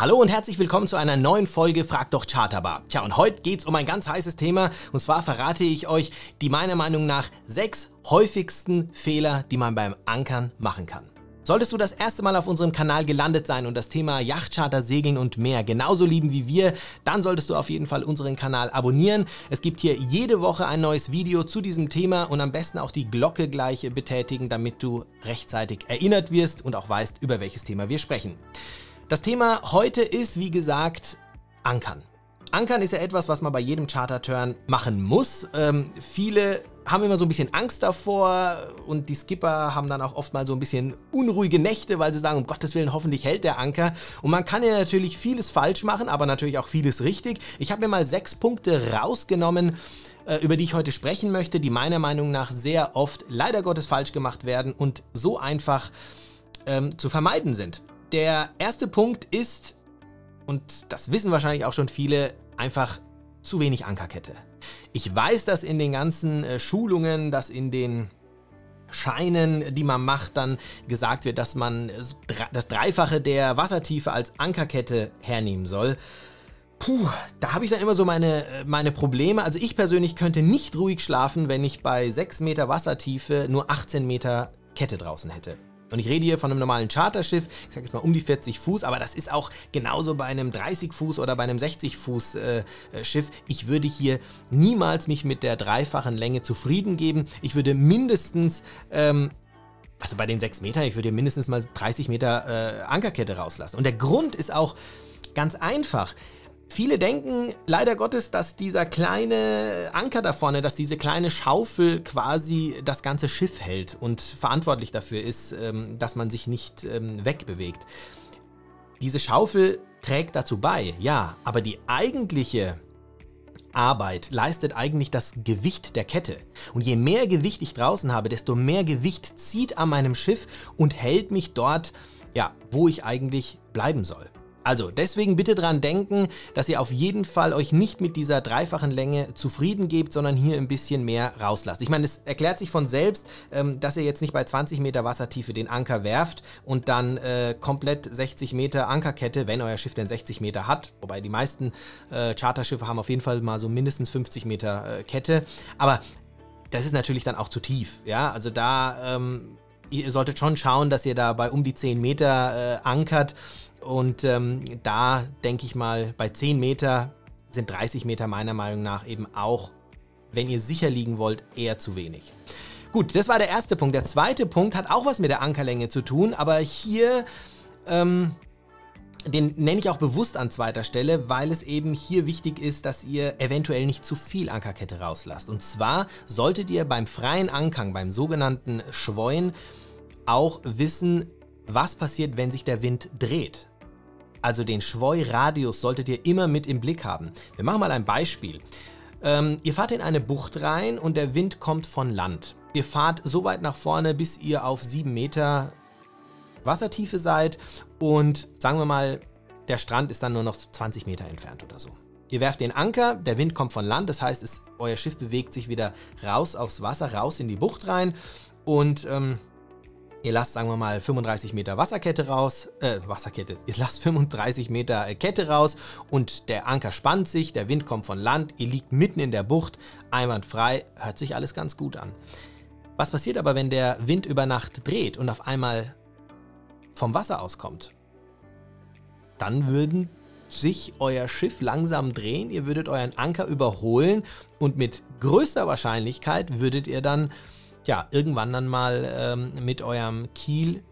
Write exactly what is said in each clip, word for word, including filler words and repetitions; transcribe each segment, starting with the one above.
Hallo und herzlich willkommen zu einer neuen Folge Frag-Doch-Charter-Bar. Tja, und heute geht's um ein ganz heißes Thema, und zwar verrate ich euch die meiner Meinung nach sechs häufigsten Fehler, die man beim Ankern machen kann. Solltest du das erste Mal auf unserem Kanal gelandet sein und das Thema Yachtcharter, Segeln und mehr genauso lieben wie wir, dann solltest du auf jeden Fall unseren Kanal abonnieren. Es gibt hier jede Woche ein neues Video zu diesem Thema, und am besten auch die Glocke gleich betätigen, damit du rechtzeitig erinnert wirst und auch weißt, über welches Thema wir sprechen. Das Thema heute ist, wie gesagt, Ankern. Ankern ist ja etwas, was man bei jedem Charter-Turn machen muss. Ähm, viele haben immer so ein bisschen Angst davor, und die Skipper haben dann auch oft mal so ein bisschen unruhige Nächte, weil sie sagen, um Gottes Willen, hoffentlich hält der Anker. Und man kann ja natürlich vieles falsch machen, aber natürlich auch vieles richtig. Ich habe mir mal sechs Punkte rausgenommen, über die ich heute sprechen möchte, die meiner Meinung nach sehr oft leider Gottes falsch gemacht werden und so einfach ähm, zu vermeiden sind. Der erste Punkt ist, und das wissen wahrscheinlich auch schon viele, einfach zu wenig Ankerkette. Ich weiß, dass in den ganzen äh, Schulungen, dass in den Scheinen, die man macht, dann gesagt wird, dass man äh, das Dreifache der Wassertiefe als Ankerkette hernehmen soll. Puh, da habe ich dann immer so meine, meine Probleme. Also ich persönlich könnte nicht ruhig schlafen, wenn ich bei sechs Meter Wassertiefe nur achtzehn Meter Kette draußen hätte. Und ich rede hier von einem normalen Charterschiff, ich sage jetzt mal um die vierzig Fuß, aber das ist auch genauso bei einem dreißig Fuß oder bei einem sechzig Fuß äh, Schiff. Ich würde hier niemals mich mit der dreifachen Länge zufrieden geben. Ich würde mindestens, ähm, also bei den sechs Metern, ich würde hier mindestens mal dreißig Meter äh, Ankerkette rauslassen. Und der Grund ist auch ganz einfach. Viele denken leider Gottes, dass dieser kleine Anker da vorne, dass diese kleine Schaufel quasi das ganze Schiff hält und verantwortlich dafür ist, dass man sich nicht wegbewegt. Diese Schaufel trägt dazu bei, ja, aber die eigentliche Arbeit leistet eigentlich das Gewicht der Kette. Und je mehr Gewicht ich draußen habe, desto mehr Gewicht zieht an meinem Schiff und hält mich dort, ja, wo ich eigentlich bleiben soll. Also deswegen bitte dran denken, dass ihr auf jeden Fall euch nicht mit dieser dreifachen Länge zufrieden gebt, sondern hier ein bisschen mehr rauslasst. Ich meine, es erklärt sich von selbst, ähm, dass ihr jetzt nicht bei zwanzig Meter Wassertiefe den Anker werft und dann äh, komplett sechzig Meter Ankerkette, wenn euer Schiff denn sechzig Meter hat, wobei die meisten äh, Charterschiffe haben auf jeden Fall mal so mindestens fünfzig Meter äh, Kette, aber das ist natürlich dann auch zu tief, ja, also da ähm, ihr solltet schon schauen, dass ihr da bei um die zehn Meter äh, ankert. Und ähm, da denke ich mal, bei zehn Meter sind dreißig Meter meiner Meinung nach eben auch, wenn ihr sicher liegen wollt, eher zu wenig. Gut, das war der erste Punkt. Der zweite Punkt hat auch was mit der Ankerlänge zu tun, aber hier, ähm, den nenne ich auch bewusst an zweiter Stelle, weil es eben hier wichtig ist, dass ihr eventuell nicht zu viel Ankerkette rauslasst. Und zwar solltet ihr beim freien Ankern, beim sogenannten Schweuen, auch wissen, was passiert, wenn sich der Wind dreht. Also den Schwoi-Radius solltet ihr immer mit im Blick haben. Wir machen mal ein Beispiel. Ähm, ihr fahrt in eine Bucht rein und der Wind kommt von Land. Ihr fahrt so weit nach vorne, bis ihr auf sieben Meter Wassertiefe seid, und sagen wir mal, der Strand ist dann nur noch zwanzig Meter entfernt oder so. Ihr werft den Anker, der Wind kommt von Land, das heißt, es, euer Schiff bewegt sich wieder raus aufs Wasser, raus in die Bucht rein, und ähm, ihr lasst, sagen wir mal, fünfunddreißig Meter Wasserkette raus, äh, Wasserkette, ihr lasst fünfunddreißig Meter Kette raus, und der Anker spannt sich, der Wind kommt von Land, ihr liegt mitten in der Bucht, einwandfrei, hört sich alles ganz gut an. Was passiert aber, wenn der Wind über Nacht dreht und auf einmal vom Wasser auskommt? Dann würden sich euer Schiff langsam drehen, ihr würdet euren Anker überholen, und mit größter Wahrscheinlichkeit würdet ihr dann, ja, irgendwann dann mal ähm, mit eurem Kiel,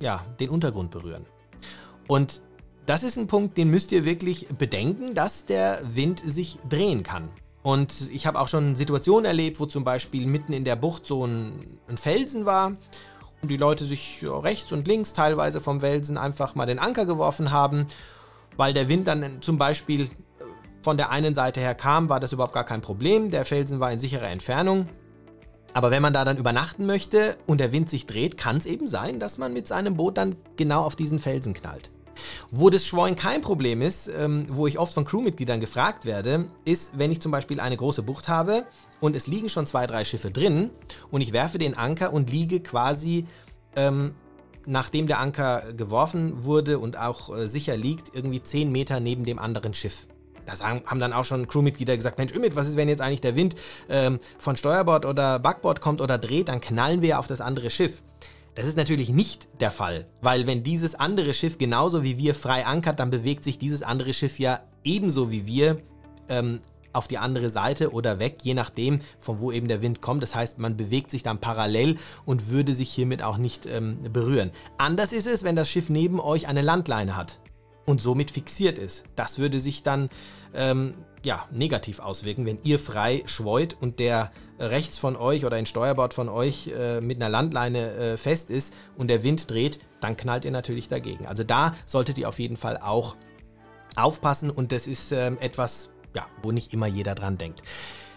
ja, den Untergrund berühren. Und das ist ein Punkt, den müsst ihr wirklich bedenken, dass der Wind sich drehen kann. Und ich habe auch schon Situationen erlebt, wo zum Beispiel mitten in der Bucht so ein, ein Felsen war und die Leute sich rechts und links teilweise vom Felsen einfach mal den Anker geworfen haben, weil der Wind dann zum Beispiel von der einen Seite her kam, war das überhaupt gar kein Problem. Der Felsen war in sicherer Entfernung. Aber wenn man da dann übernachten möchte und der Wind sich dreht, kann es eben sein, dass man mit seinem Boot dann genau auf diesen Felsen knallt. Wo das Schwoien kein Problem ist, ähm, wo ich oft von Crewmitgliedern gefragt werde, ist, wenn ich zum Beispiel eine große Bucht habe und es liegen schon zwei, drei Schiffe drin und ich werfe den Anker und liege quasi ähm, nachdem der Anker geworfen wurde und auch äh, sicher liegt, irgendwie zehn Meter neben dem anderen Schiff. Das haben dann auch schon Crewmitglieder gesagt, Mensch Ümit, was ist, wenn jetzt eigentlich der Wind ähm, von Steuerbord oder Backbord kommt oder dreht, dann knallen wir auf das andere Schiff. Das ist natürlich nicht der Fall, weil wenn dieses andere Schiff genauso wie wir frei ankert, dann bewegt sich dieses andere Schiff ja ebenso wie wir ähm, auf die andere Seite oder weg, je nachdem, von wo eben der Wind kommt. Das heißt, man bewegt sich dann parallel und würde sich hiermit auch nicht ähm, berühren. Anders ist es, wenn das Schiff neben euch eine Landleine hat und somit fixiert ist. Das würde sich dann ähm, ja, negativ auswirken, wenn ihr frei schweut und der rechts von euch oder in Steuerbord von euch äh, mit einer Landleine äh, fest ist und der Wind dreht, dann knallt ihr natürlich dagegen. Also da solltet ihr auf jeden Fall auch aufpassen und das ist ähm, etwas, ja, wo nicht immer jeder dran denkt.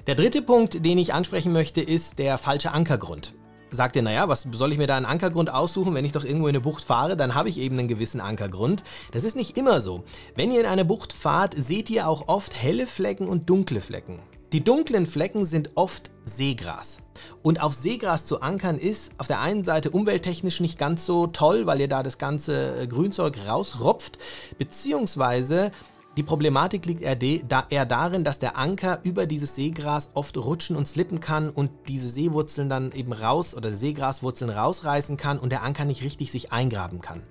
Der dritte Punkt, den ich ansprechen möchte, ist der falsche Ankergrund. Sagt ihr, naja, was soll ich mir da einen Ankergrund aussuchen, wenn ich doch irgendwo in eine Bucht fahre, dann habe ich eben einen gewissen Ankergrund. Das ist nicht immer so. Wenn ihr in eine Bucht fahrt, seht ihr auch oft helle Flecken und dunkle Flecken. Die dunklen Flecken sind oft Seegras. Und auf Seegras zu ankern ist auf der einen Seite umwelttechnisch nicht ganz so toll, weil ihr da das ganze Grünzeug rausropft, beziehungsweise die Problematik liegt eher darin, dass der Anker über dieses Seegras oft rutschen und slippen kann und diese Seewurzeln dann eben raus oder Seegraswurzeln rausreißen kann und der Anker nicht richtig sich eingraben kann.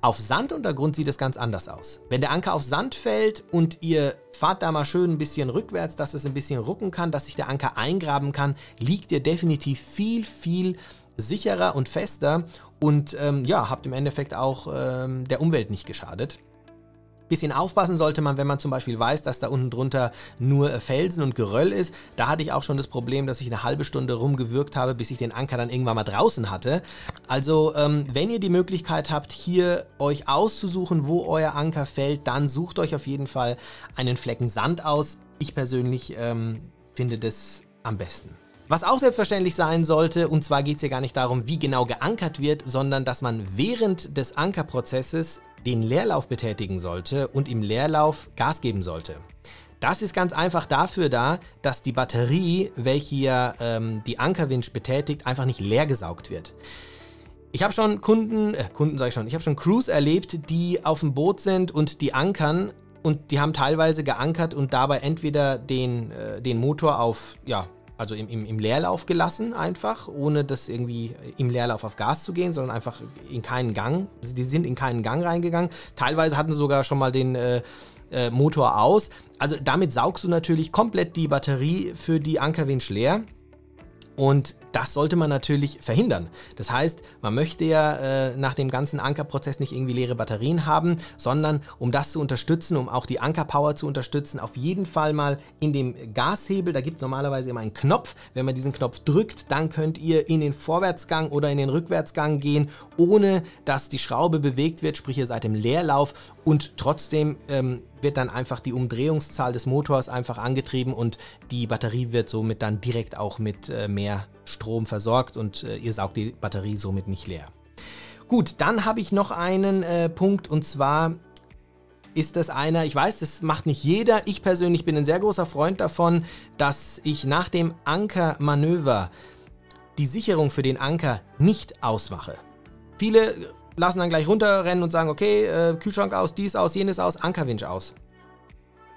Auf Sanduntergrund sieht es ganz anders aus. Wenn der Anker auf Sand fällt und ihr fahrt da mal schön ein bisschen rückwärts, dass es ein bisschen rucken kann, dass sich der Anker eingraben kann, liegt ihr definitiv viel, viel sicherer und fester und ähm, ja, habt im Endeffekt auch ähm, der Umwelt nicht geschadet. Bisschen aufpassen sollte man, wenn man zum Beispiel weiß, dass da unten drunter nur Felsen und Geröll ist. Da hatte ich auch schon das Problem, dass ich eine halbe Stunde rumgewürgt habe, bis ich den Anker dann irgendwann mal draußen hatte. Also ähm, wenn ihr die Möglichkeit habt, hier euch auszusuchen, wo euer Anker fällt, dann sucht euch auf jeden Fall einen Flecken Sand aus. Ich persönlich ähm, finde das am besten. Was auch selbstverständlich sein sollte, und zwar geht es hier gar nicht darum, wie genau geankert wird, sondern dass man während des Ankerprozesses den Leerlauf betätigen sollte und im Leerlauf Gas geben sollte. Das ist ganz einfach dafür da, dass die Batterie, welche ja, ähm, die Ankerwinch betätigt, einfach nicht leer gesaugt wird. Ich habe schon Kunden, äh, Kunden sage ich schon, ich habe schon Crews erlebt, die auf dem Boot sind und die ankern und die haben teilweise geankert und dabei entweder den, äh, den Motor auf, ja, also im, im, im Leerlauf gelassen einfach, ohne das irgendwie im Leerlauf auf Gas zu gehen, sondern einfach in keinen Gang. Also die sind in keinen Gang reingegangen. Teilweise hatten sie sogar schon mal den äh, äh, Motor aus. Also damit saugst du natürlich komplett die Batterie für die Ankerwinch leer. Und das sollte man natürlich verhindern. Das heißt, man möchte ja äh, nach dem ganzen Ankerprozess nicht irgendwie leere Batterien haben, sondern um das zu unterstützen, um auch die Ankerpower zu unterstützen, auf jeden Fall mal in dem Gashebel, da gibt es normalerweise immer einen Knopf, wenn man diesen Knopf drückt, dann könnt ihr in den Vorwärtsgang oder in den Rückwärtsgang gehen, ohne dass die Schraube bewegt wird, sprich ihr seid im Leerlauf und trotzdem ähm, wird dann einfach die Umdrehungszahl des Motors einfach angetrieben und die Batterie wird somit dann direkt auch mit äh, mehr Strom versorgt und äh, ihr saugt die Batterie somit nicht leer. Gut, dann habe ich noch einen äh, Punkt und zwar ist das einer, ich weiß, das macht nicht jeder, ich persönlich bin ein sehr großer Freund davon, dass ich nach dem Ankermanöver die Sicherung für den Anker nicht ausmache. Viele lassen dann gleich runterrennen und sagen, okay, äh, Kühlschrank aus, dies aus, jenes aus, Ankerwinch aus.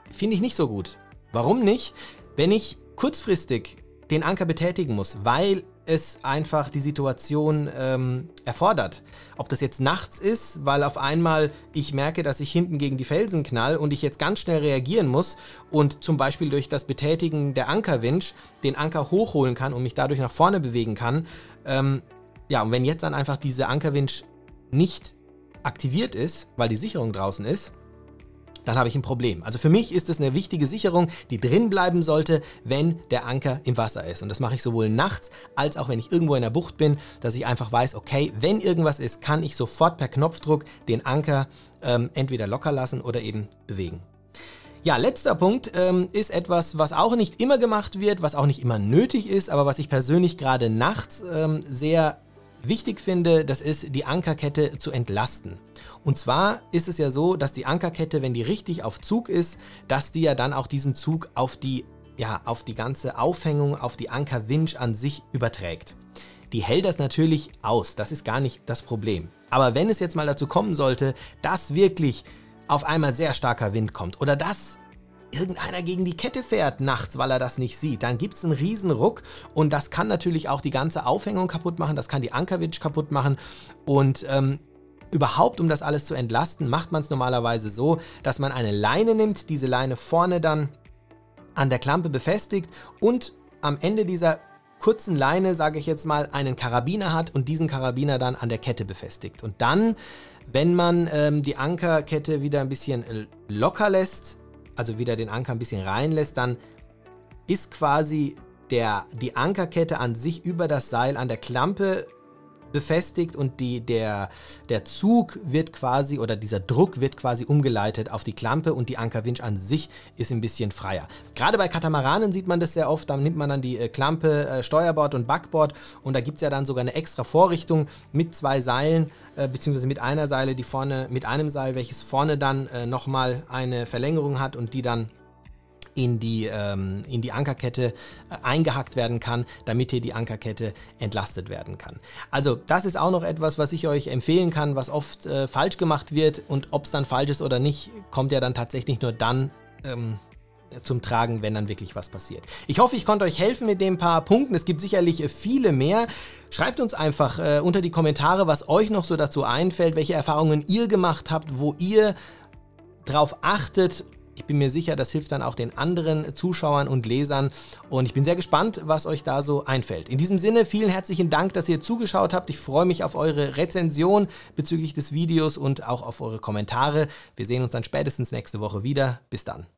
Finde ich nicht so gut. Warum nicht? Wenn ich kurzfristig den Anker betätigen muss, weil es einfach die Situation ähm, erfordert. Ob das jetzt nachts ist, weil auf einmal ich merke, dass ich hinten gegen die Felsen knall und ich jetzt ganz schnell reagieren muss und zum Beispiel durch das Betätigen der Ankerwinch den Anker hochholen kann und mich dadurch nach vorne bewegen kann. Ähm, ja, und wenn jetzt dann einfach diese Ankerwinch nicht aktiviert ist, weil die Sicherung draußen ist, dann habe ich ein Problem. Also für mich ist es eine wichtige Sicherung, die drin bleiben sollte, wenn der Anker im Wasser ist. Und das mache ich sowohl nachts, als auch wenn ich irgendwo in der Bucht bin, dass ich einfach weiß, okay, wenn irgendwas ist, kann ich sofort per Knopfdruck den Anker ähm, entweder locker lassen oder eben bewegen. Ja, letzter Punkt ähm, ist etwas, was auch nicht immer gemacht wird, was auch nicht immer nötig ist, aber was ich persönlich gerade nachts ähm, sehr wichtig finde, das ist, die Ankerkette zu entlasten. Und zwar ist es ja so, dass die Ankerkette, wenn die richtig auf Zug ist, dass die ja dann auch diesen Zug auf die, ja, auf die ganze Aufhängung, auf die Ankerwinch an sich überträgt. die hält das natürlich aus. Das ist gar nicht das Problem. Aber wenn es jetzt mal dazu kommen sollte, dass wirklich auf einmal sehr starker Wind kommt oder dass irgendeiner gegen die Kette fährt nachts, weil er das nicht sieht, dann gibt es einen riesen Ruck und das kann natürlich auch die ganze Aufhängung kaputt machen, das kann die Ankerwitsch kaputt machen und ähm, überhaupt, um das alles zu entlasten, macht man es normalerweise so, dass man eine Leine nimmt, diese Leine vorne dann an der Klampe befestigt und am Ende dieser kurzen Leine, sage ich jetzt mal, einen Karabiner hat und diesen Karabiner dann an der Kette befestigt. Und dann, wenn man ähm, die Ankerkette wieder ein bisschen locker lässt, also wieder den Anker ein bisschen reinlässt, dann ist quasi der, die Ankerkette an sich über das Seil an der Klampe befestigt und die, der, der Zug wird quasi oder dieser Druck wird quasi umgeleitet auf die Klampe und die Ankerwinch an sich ist ein bisschen freier. Gerade bei Katamaranen sieht man das sehr oft, dann nimmt man dann die Klampe äh, Steuerbord und Backbord und da gibt es ja dann sogar eine extra Vorrichtung mit zwei Seilen äh, beziehungsweise mit einer Seile, die vorne, mit einem Seil, welches vorne dann äh, nochmal eine Verlängerung hat und die dann in die, ähm, in die Ankerkette äh, eingehackt werden kann, damit hier die Ankerkette entlastet werden kann. Also das ist auch noch etwas, was ich euch empfehlen kann, was oft äh, falsch gemacht wird und ob es dann falsch ist oder nicht, kommt ja dann tatsächlich nur dann ähm, zum Tragen, wenn dann wirklich was passiert. Ich hoffe, ich konnte euch helfen mit den paar Punkten. Es gibt sicherlich viele mehr. Schreibt uns einfach äh, unter die Kommentare, was euch noch so dazu einfällt, welche Erfahrungen ihr gemacht habt, wo ihr drauf achtet. Ich bin mir sicher, das hilft dann auch den anderen Zuschauern und Lesern und ich bin sehr gespannt, was euch da so einfällt. In diesem Sinne, vielen herzlichen Dank, dass ihr zugeschaut habt. Ich freue mich auf eure Rezension bezüglich des Videos und auch auf eure Kommentare. Wir sehen uns dann spätestens nächste Woche wieder. Bis dann.